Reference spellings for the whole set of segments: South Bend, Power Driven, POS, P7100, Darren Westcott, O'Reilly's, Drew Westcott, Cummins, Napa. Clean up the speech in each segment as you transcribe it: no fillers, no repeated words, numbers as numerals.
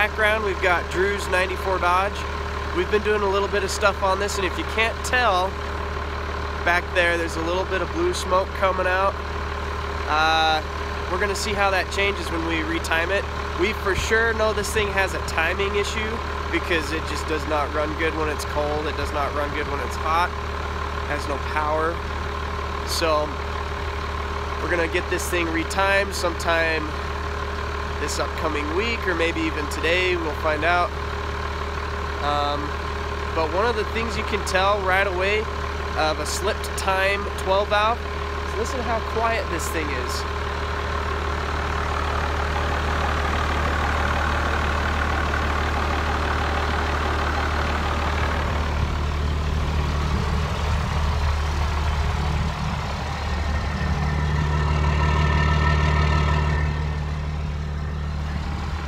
background, we've got Drew's 94 Dodge. We've been doing a little bit of stuff on this, and if you can't tell, back there's a little bit of blue smoke coming out. We're gonna see how that changes when we retime it. We for sure know this thing has a timing issue because it just does not run good when it's cold. It does not run good when it's hot. It has no power. So we're gonna get this thing retimed sometime this upcoming week, or maybe even today, we'll find out. But one of the things you can tell right away of a slipped time 12 valve is listen to how quiet this thing is.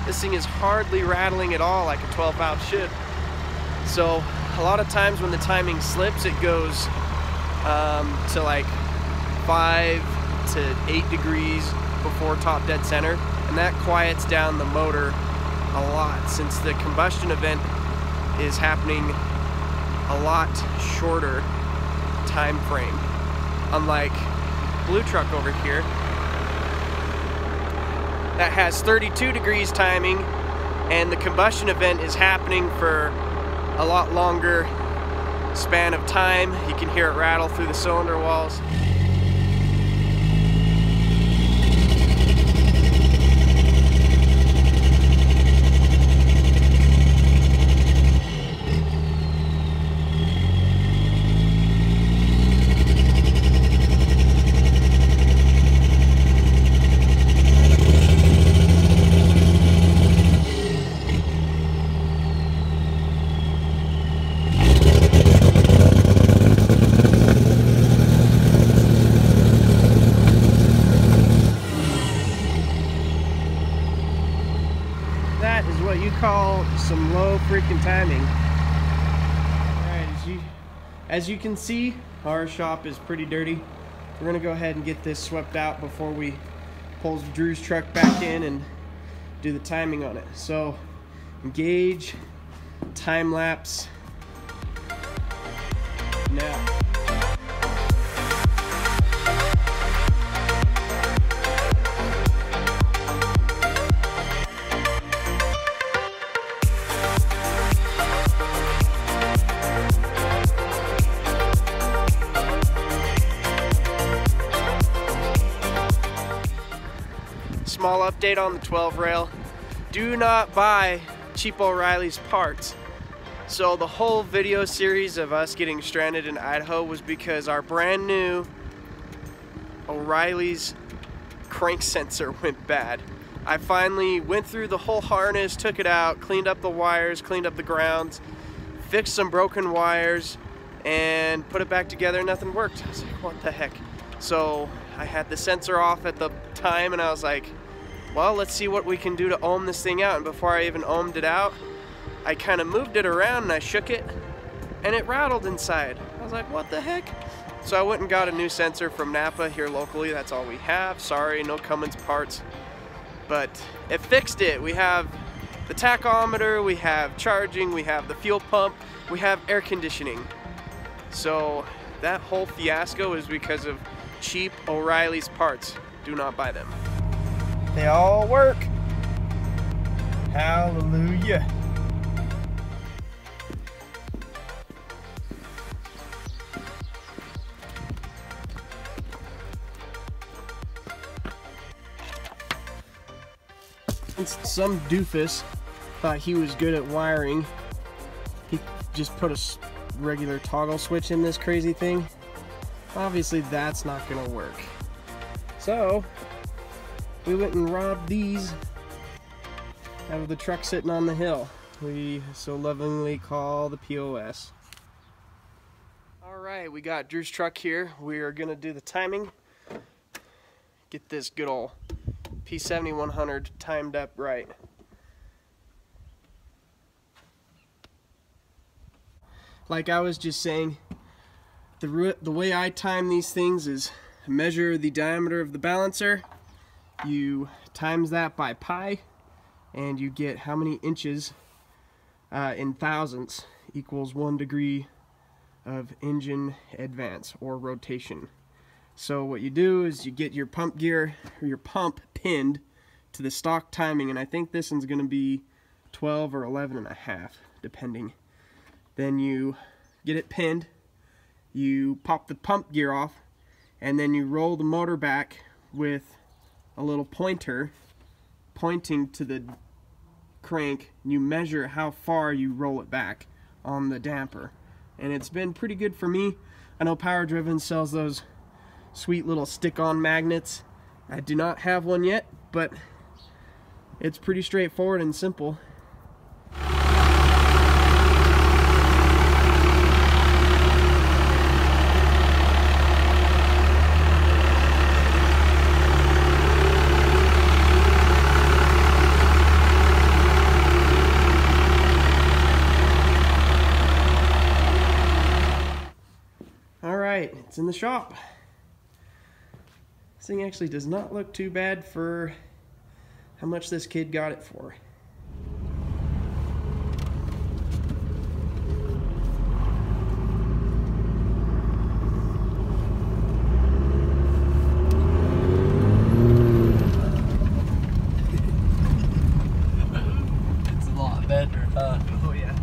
This thing is hardly rattling at all like a 12 valve should. So a lot of times when the timing slips, it goes to like 5 to 8 degrees before top dead center, and that quiets down the motor a lot since the combustion event is happening a lot shorter time frame, unlike blue truck over here that has 32 degrees timing, and the combustion event is happening for a lot longer span of time. You can hear it rattle through the cylinder walls. You call some low freaking timing. All right, as you can see, our shop is pretty dirty. We're gonna go ahead and get this swept out before we pull Drew's truck back in and do the timing on it. So engage time lapse now. Small update on the 12 rail. Do not buy cheap O'Reilly's parts. So the whole video series of us getting stranded in Idaho was because our brand new O'Reilly's crank sensor went bad. I finally went through the whole harness, took it out, cleaned up the wires, cleaned up the grounds, fixed some broken wires, and put it back together, and nothing worked. I was like, what the heck? So I had the sensor off at the time, and I was like, well, let's see what we can do to ohm this thing out. And before I even ohmed it out, I kind of moved it around and I shook it, and it rattled inside. I was like, what the heck? So I went and got a new sensor from Napa here locally. That's all we have. Sorry, no Cummins parts. But it fixed it. We have the tachometer, we have charging, we have the fuel pump, we have air conditioning. So that whole fiasco is because of cheap O'Reilly's parts. Do not buy them. They all work. Hallelujah. Some doofus thought he was good at wiring. He just put a regular toggle switch in this crazy thing. Obviously that's not gonna work. So we went and robbed these out of the truck sitting on the hill we so lovingly call the POS. Alright, we got Drew's truck here. We are gonna do the timing. Get this good old P7100 timed up right. Like I was just saying, the way I time these things is measure the diameter of the balancer, you times that by pi, and you get how many inches in thousandths equals 1 degree of engine advance or rotation. So what you do is you get your pump gear or your pump pinned to the stock timing, and I think this one's going to be 12 or 11.5 depending. Then you get it pinned, you pop the pump gear off, and then you roll the motor back with a little pointer pointing to the crank. You measure how far you roll it back on the damper, and it's been pretty good for me. I know Power Driven sells those sweet little stick-on magnets. I do not have one yet, but it's pretty straightforward and simple. Alright, it's in the shop. This thing actually does not look too bad for how much this kid got it for. It's a lot better, huh? Oh yeah.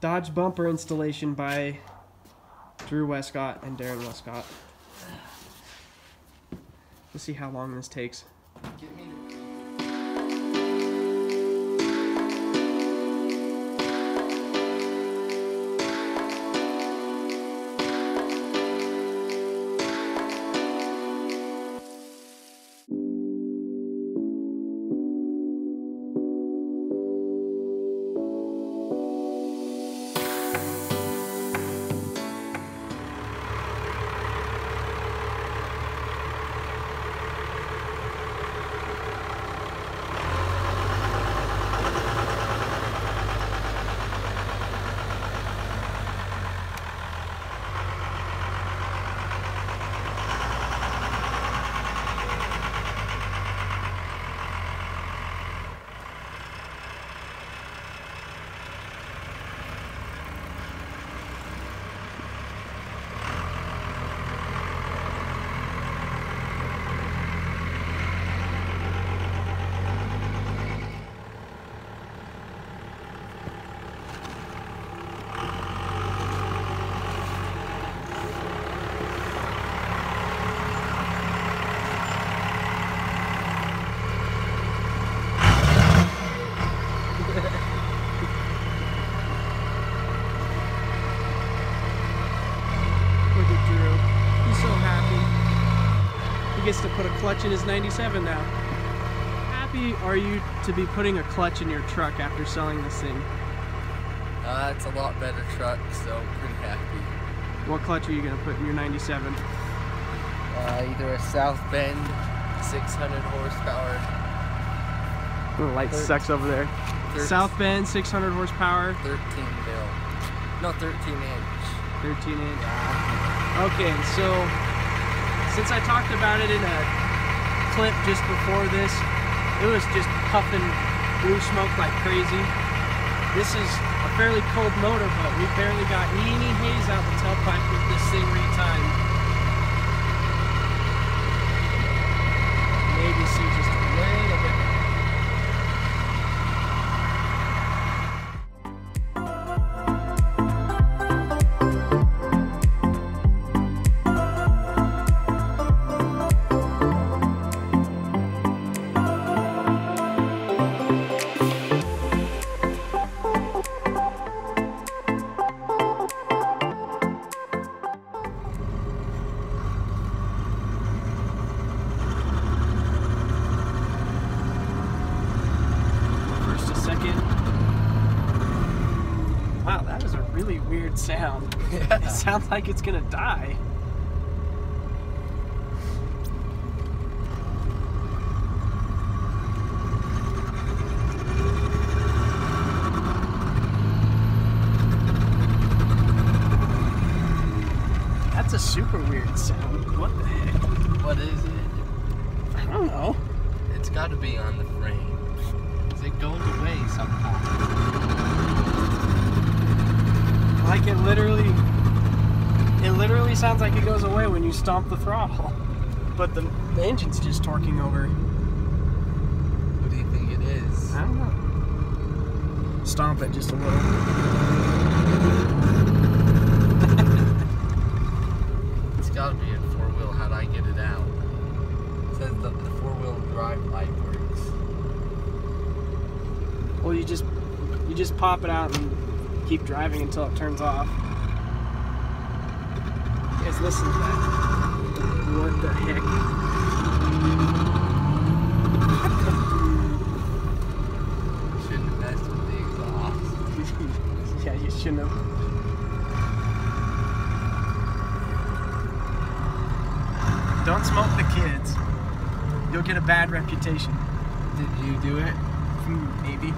Dodge bumper installation by Drew Westcott and Darren Westcott. Let's see how long this takes. To put a clutch in his 97 now. How happy are you to be putting a clutch in your truck after selling this thing? It's a lot better truck, so pretty happy. What clutch are you going to put in your 97? Either a South Bend 600 horsepower. The light sucks over there. South Bend 600 horsepower. 13 mil. No, 13 inch. 13 inch. Yeah. Okay, so since I talked about it in a clip just before this, it was just puffing blue smoke like crazy. This is a fairly cold motor, but we barely got any haze out the tailpipe with this thing retimed. Maybe see just a little bit. really weird sound. Yeah. It sounds like it's gonna die. That's a super weird sound. What the heck? What is it? I don't know. It's got to be on the frame. It goes away somehow. Like it literally sounds like it goes away when you stomp the throttle. But the engine's just torquing over. What do you think it is? I don't know. Stomp it just a little. It's gotta be in four wheel. How'd I get it out? It says the four wheel drive light works. Well, you just pop it out and keep driving until it turns off. You guys listen to that. What the heck? Shouldn't have messed with the exhaust. Yeah, you shouldn't have. Don't smoke the kids. You'll get a bad reputation. Did you do it? Maybe.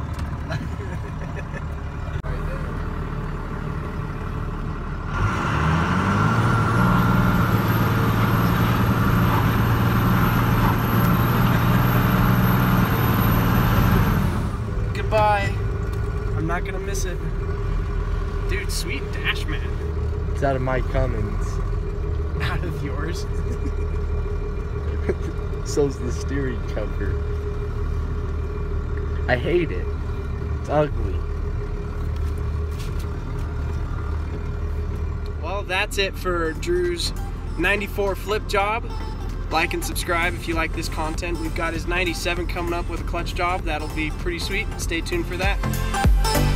Goodbye. I'm not gonna miss it. Dude, sweet dash man. It's out of my Cummins. Out of yours? So's the steering cover. I hate it. It's ugly. Well, that's it for Drew's 94 flip job. Like and subscribe if you like this content. We've got his 97 coming up with a clutch job. That'll be pretty sweet. Stay tuned for that.